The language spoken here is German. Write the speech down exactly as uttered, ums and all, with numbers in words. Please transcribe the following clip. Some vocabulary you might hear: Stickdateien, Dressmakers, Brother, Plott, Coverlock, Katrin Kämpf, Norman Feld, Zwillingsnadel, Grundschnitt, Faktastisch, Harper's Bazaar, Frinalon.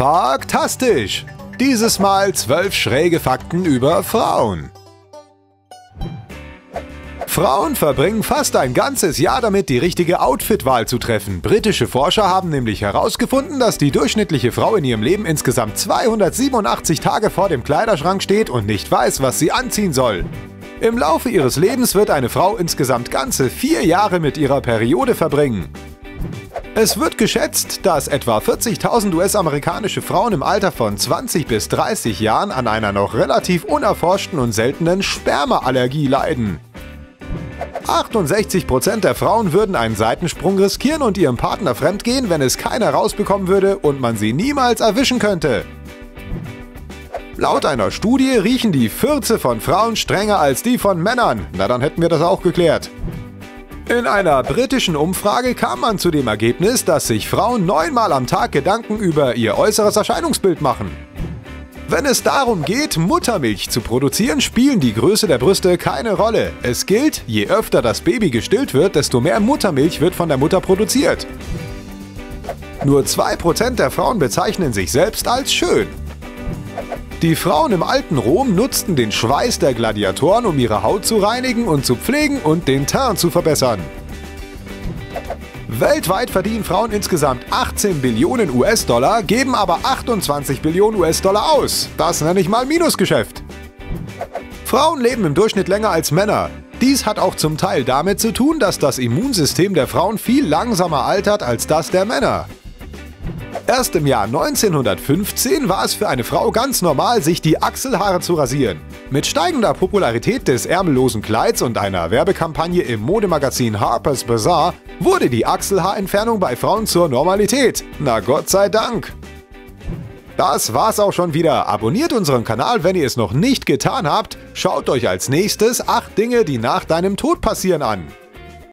Faktastisch! Dieses Mal zwölf schräge Fakten über Frauen. Frauen verbringen fast ein ganzes Jahr damit, die richtige Outfitwahl zu treffen. Britische Forscher haben nämlich herausgefunden, dass die durchschnittliche Frau in ihrem Leben insgesamt zweihundertsiebenundachtzig Tage vor dem Kleiderschrank steht und nicht weiß, was sie anziehen soll. Im Laufe ihres Lebens wird eine Frau insgesamt ganze vier Jahre mit ihrer Periode verbringen. Es wird geschätzt, dass etwa vierzigtausend U S-amerikanische Frauen im Alter von zwanzig bis dreißig Jahren an einer noch relativ unerforschten und seltenen Spermaallergie leiden. achtundsechzig Prozent der Frauen würden einen Seitensprung riskieren und ihrem Partner fremdgehen, wenn es keiner rausbekommen würde und man sie niemals erwischen könnte. Laut einer Studie riechen die Fürze von Frauen strenger als die von Männern. Na, dann hätten wir das auch geklärt. In einer britischen Umfrage kam man zu dem Ergebnis, dass sich Frauen neunmal am Tag Gedanken über ihr äußeres Erscheinungsbild machen. Wenn es darum geht, Muttermilch zu produzieren, spielen die Größe der Brüste keine Rolle. Es gilt, je öfter das Baby gestillt wird, desto mehr Muttermilch wird von der Mutter produziert. Nur zwei Prozent der Frauen bezeichnen sich selbst als schön. Die Frauen im alten Rom nutzten den Schweiß der Gladiatoren, um ihre Haut zu reinigen und zu pflegen und den Teint zu verbessern. Weltweit verdienen Frauen insgesamt achtzehn Billionen U S-Dollar, geben aber achtundzwanzig Billionen U S-Dollar aus. Das nenne ich mal Minusgeschäft. Frauen leben im Durchschnitt länger als Männer. Dies hat auch zum Teil damit zu tun, dass das Immunsystem der Frauen viel langsamer altert als das der Männer. Erst im Jahr neunzehnhundertfünfzehn war es für eine Frau ganz normal, sich die Achselhaare zu rasieren. Mit steigender Popularität des ärmellosen Kleids und einer Werbekampagne im Modemagazin Harper's Bazaar wurde die Achselhaarentfernung bei Frauen zur Normalität. Na Gott sei Dank! Das war's auch schon wieder. Abonniert unseren Kanal, wenn ihr es noch nicht getan habt. Schaut euch als nächstes acht Dinge, die nach deinem Tod passieren an.